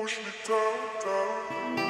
push me down, down.